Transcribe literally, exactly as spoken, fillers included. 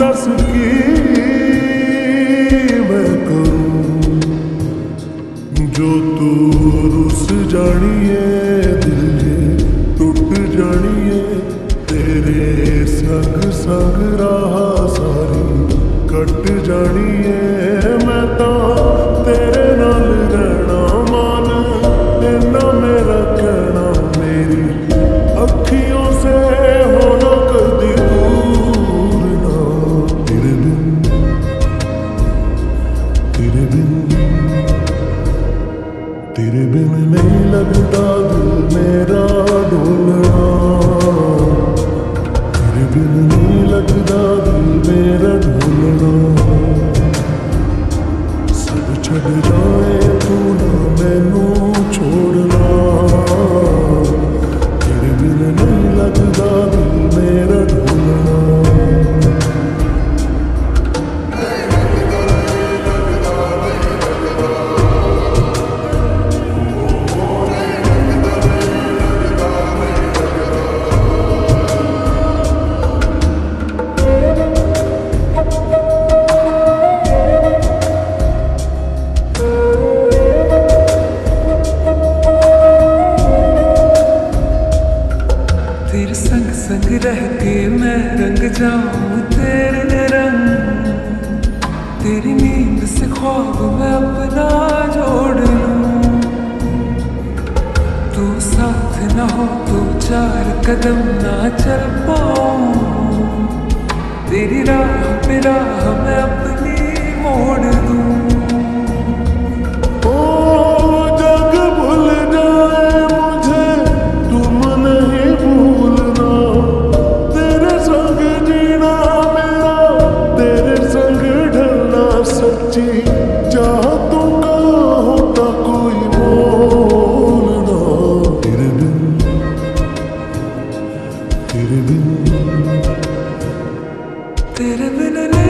दस की मैं करूं जो तू रुस जानिए दिल टूट जानिए तेरे संग संग राह सारी कट जानिए मैं तो तेरे नाल रहना मान इन्ना मेरा कहना मेरी अखियों से होना कदी दूर ना तेरे बिन तेरे बिन तेरे बिन नहीं लगता दिल मेरा डोलना तेरे बिन नहीं लगता दिल मेरा डोलना सब छड़ जाए तू ना मैनू छोड़ना तेरे बिन नहीं लगता दिल मेरा डोलना रह के मैं रंग जाऊं तेरे रंग तेरी नींद से ख्वाब मैं अपना जोड़ लूं तू साथ न हो तो चार कदम ना चल पाऊं तेरी राह पे राह मैं अपनी मोड़ दूं तेरे बिन तेरे बिन